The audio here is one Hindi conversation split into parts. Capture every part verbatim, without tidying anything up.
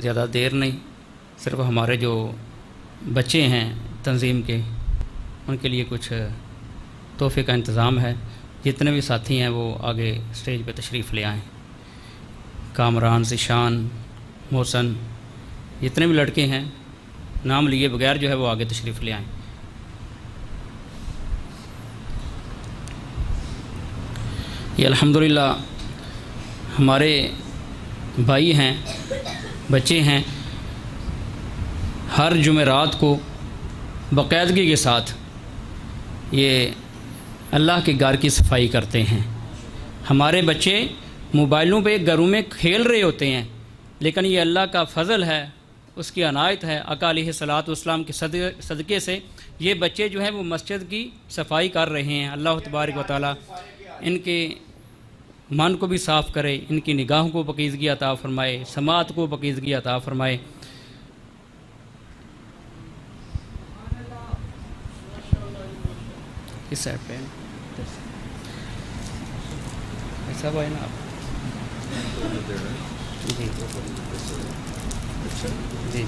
ज़्यादा देर नहीं, सिर्फ हमारे जो बच्चे हैं तंजीम के उनके लिए कुछ तोहफे का इंतज़ाम है। जितने भी साथी हैं वो आगे स्टेज पे तशरीफ़ ले आएँ। कामरान निशान मोसन जितने भी लड़के हैं नाम लिए बगैर जो है वो आगे तशरीफ़ ले आएँ। ये अल्हम्दुलिल्लाह हमारे भाई हैं, बच्चे हैं, हर जुमेरात को बाकायदगी के साथ ये अल्लाह के घर की सफाई करते हैं। हमारे बच्चे मोबाइलों पे घरों में खेल रहे होते हैं, लेकिन ये अल्लाह का फ़ज़ल है, उसकी अनायत है। आका अलैहिस्सलाम के सदक़े से ये बच्चे जो हैं वो मस्जिद की सफाई कर रहे हैं। अल्लाह तबारक व तआला इनके मन को भी साफ़ करे, इनकी निगाहों को पकीज़गी अता फ़रमाए, समात को पकीज़गी अता फ़रमाए। इस साइड पे ऐसा भाई ना जी जी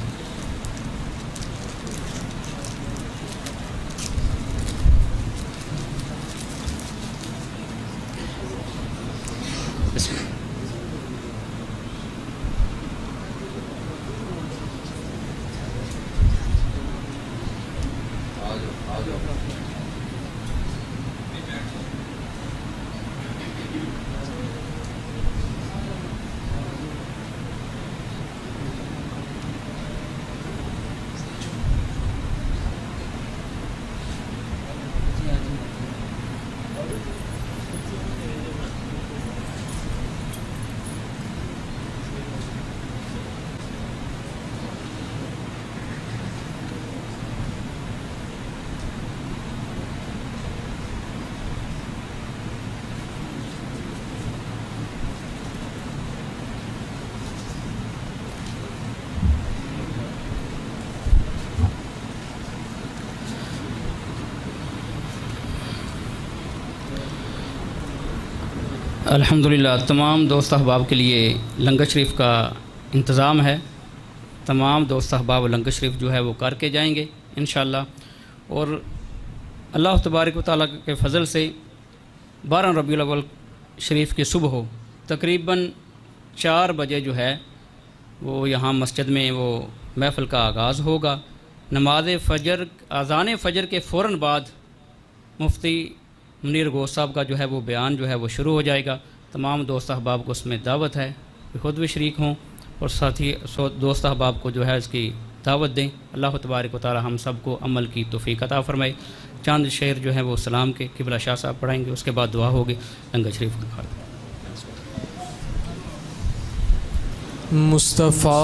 अल्हम्दुलिल्लाह तमाम दोस्त अहबाब के लिए लंगर शरीफ का इंतज़ाम है। तमाम दोस्त अहबाब लंगर शरीफ जो है वो करके जाएंगे इंशाअल्लाह। और अल्लाह तबारक व तआला के फ़ज़ल से बारह रबीउल अव्वल शरीफ की सुबह हो तकरीबन चार बजे जो है वो यहाँ मस्जिद में वो महफ़िल का आगाज़ होगा। नमाज फ़जर अज़ान फ़जर के फ़ौरन बाद मुफ्ती मनीर गो साहब का जो है वो बयान जो है वो शुरू हो जाएगा। तमाम दोस्त अहबाब को उसमें दावत है, ख़ुद भी शरीक हों और साथ ही दोस्त अहबाब को जो है इसकी दावत दें। अल्लाह तबारक व तआला हम सब को अमल की तौफीक अता फ़रमाए। चंद शेर जो है वो सलाम के किबला शाह साहब पढ़ाएंगे, उसके बाद दुआ होगी लंगर शरीफ का। मुस्तफ़ा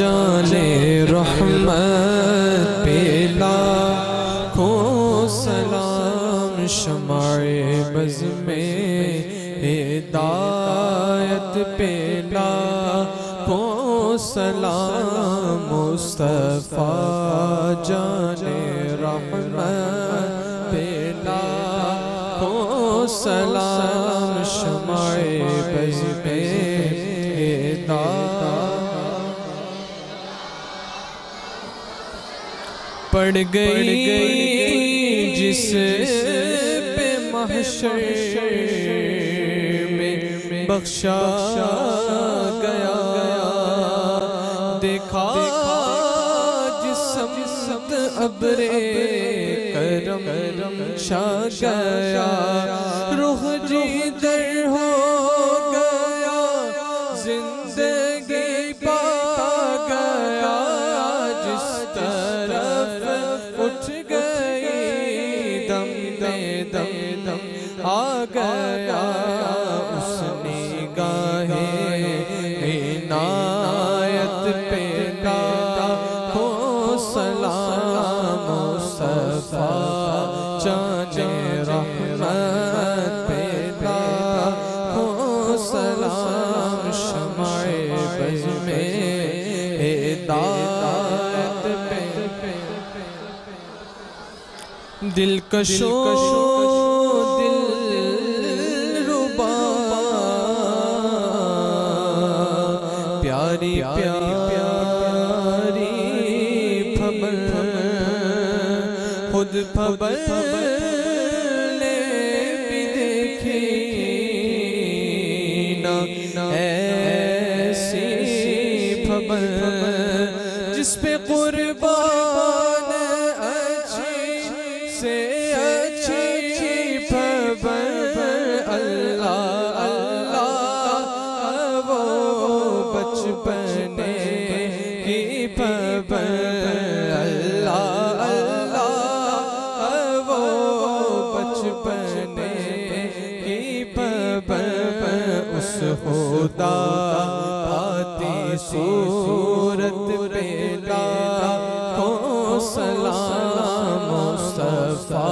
जाने रहमत पे लाखों सलाम। शमाए बज़ में हिदायत पे लाखों सलाम। मुस्तफ़ा जाने रहमत पे लाखों सलाम। शमाए बज़ में हिदायत पड़ गई जिस महशर में बख्शा गया। देखा जिस्म अबरे करम छा गया। रूह जी दर हो गया, जिंदगी पा गया। जिस तरफ उठ गई दम दे दम आ गया। उसने गाहे इनायत पे लाखों सलाम। मुस्तफ़ा जाने रहमत पे लाखों सलाम। शमाए बज़ में हिदायत पे दिलकशों प्यारी प्यारी प्यारी खबर खुद खबर ने भी देखी ना ऐसी खबर जिस पे कुर्बान अच्छी से अच्छी खबर अल्लाह अल्लाह वो बचपने की खबर अल्लाह अल्लाह वो बचपने की खबर उस खुदा आती सूरत पे लाखों सलाम मुस्तफा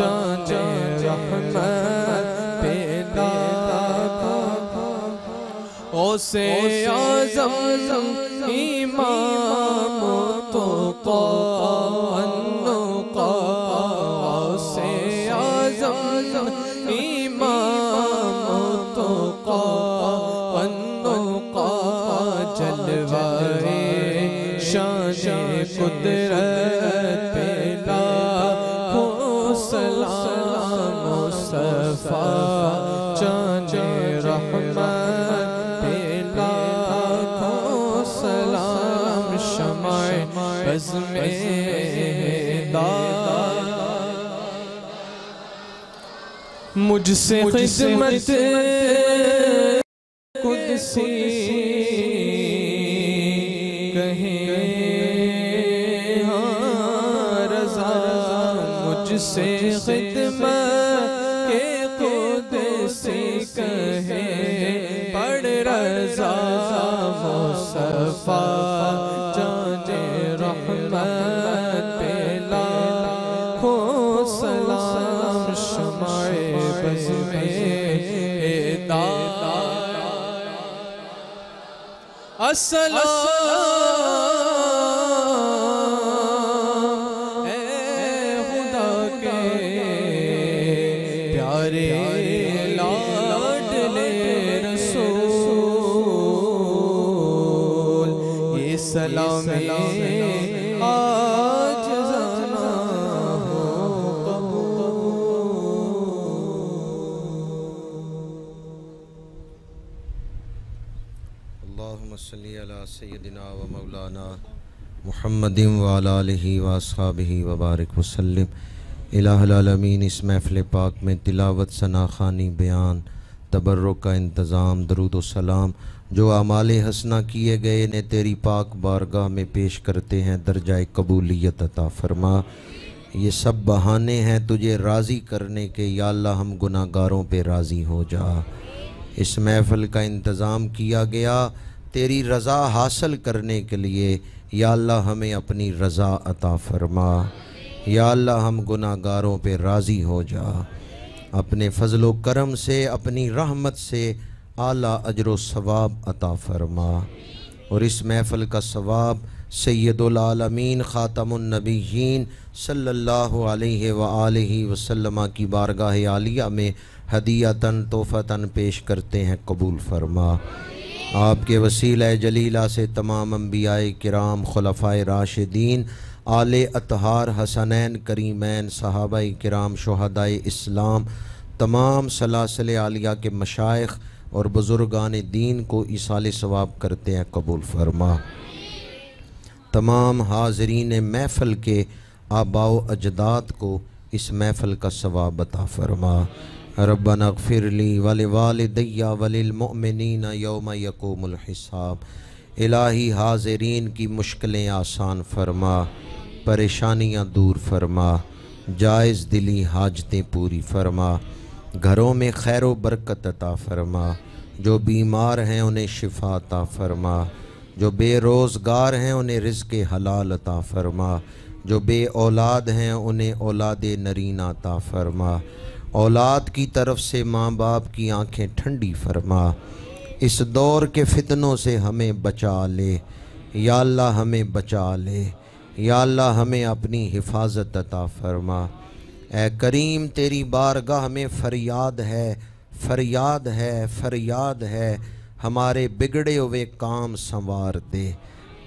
जाने रहमत से आज़म इमाम तो कान्नो का से आज़म इमाम तो कान्नो का जलवाए शान-ए कुदरत पे लाखों सलाम मुस्तफा जाने रहमत में मुझसे खिदमत कुदसी कहें हाँ रज़ा मुझसे खिदमत के कुदसी कहें पढ़ रज़ा मुस्तफा अस्सलाम ए खुदा के प्यारे लाडले रसूल ये सलाम आज ज़माना हो अल्लाहुम्मा सल्ली अला सय्यदिना व मौलाना मुहम्मदिन व अला आलिहि व अस्हाबिहि व बारिक व सल्लिम इलाहुल आलमीन। इस महफिल पाक में तिलावत सनाखानी बयान तबर्रुक का इंतज़ाम दरूद व सलाम जो आमाल हसना किए गए ने तेरी पाक बारगाह में पेश करते हैं दर्जाए कबूलियत अता फरमा। ये सब बहाने हैं तुझे राज़ी करने के, या अल्लाह हम गुनाहगारों पे राज़ी हो जा। इस महफिल का इंतज़ाम किया गया तेरी रज़ा हासिल करने के लिए, या अल्लाह हमें अपनी रज़ा अता फरमा। या अल्लाह हम गुनाहगारों पे राज़ी हो जा, अपने फजलो करम से अपनी रहमत से आला अजरो सवाब अता फरमा। और इस महफिल का सवाब सय्यदुल आलमीन ख़ातमुन नबीयीन सल्लल्लाहु अलैहि व आलिहि वसल्लम की बारगाह आलिया में हदियतन तोहफ़तन पेश करते हैं, कबूल फरमा। आपके वसीला जलीला से तमाम अंबियाए किराम खुलफाए राशिदीन आले अतहार हसनैन करीमैन सहाबाए किराम शुहदाए इस्लाम तमाम सलासिल आलिया के मशाइख और बुजुर्गान दीन को इसाले सवाब करते हैं, कबूल फरमा। तमाम हाजरीन महफिल के आबाओ अजदाद को इस महफिल का सवाब अता फरमा। रब्बना अग़फ़िरली वलिवालिदैया वलिलमुअमिनीना यौमा यक़ूमुल हिसाब। इलाही हाज़िरीन की मुश्किलें आसान फरमा, परेशानियां दूर फरमा, जायज़ दिली हाजतें पूरी फरमा, घरों में खैर व बरकत अता फरमा, जो बीमार हैं उन्हें शिफा अता फरमा, जो बेरोज़गार हैं उन्हें रिज़्क़े हलाल अता फरमा, जो बे औलाद हैं उन्हें औलादे नरीना अता फरमा, औलाद की तरफ से माँ बाप की आंखें ठंडी फरमा, इस दौर के फितनों से हमें बचा ले। या अल्लाह हमें बचा ले, या अल्लाह हमें अपनी हिफाजत अता फरमा। ए करीम तेरी बारगाह में फरियाद है फरियाद है फरियाद है हमारे बिगड़े हुए काम संवार दे,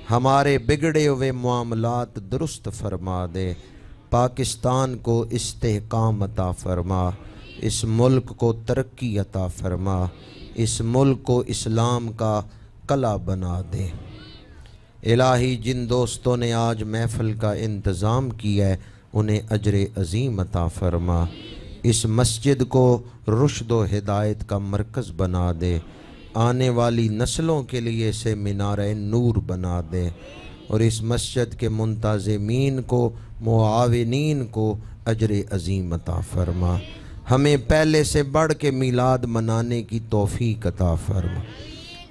हमारे बिगड़े हुए मामलात दुरुस्त फरमा दे। पाकिस्तान को इस्तेहकाम अता फरमा, इस मुल्क को तरक्की अता फरमा, इस मुल्क को इस्लाम का कला बना दे। इलाही जिन दोस्तों ने आज महफिल का इंतज़ाम किया है उन्हें अजर अज़ीम अता फरमा। इस मस्जिद को रुश्द व हिदायत का मरकज़ बना दे, आने वाली नस्लों के लिए से मीनारे नूर बना दे, और इस मस्जिद के मुंतज़मीन को, मुआविनीन को अजर अज़ीम अता फरमा। हमें पहले से बढ़ के मीलाद मनाने की तौफीक अता फरमा।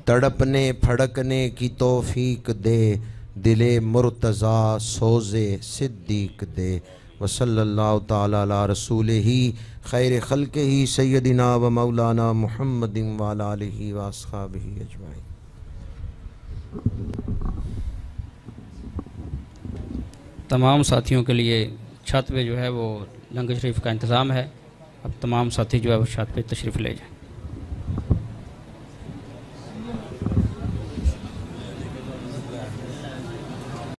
तड़पने फड़कने की तौफीक दे, दिले मुर्तज़ा सोज़े सिद्दीक दे। वसल्लल्लाहु तआला अला रसूलिही खैर खल्किही सय्यदिना व मौलाना मुहम्मदिन व अला आलिही व अस्हाबिही अजमाइन। तमाम साथियों के लिए छत पे जो है वो लंगर शरीफ का इंतज़ाम है। अब तमाम साथी जो है वो छत पे तशरीफ़ ले जाएँ।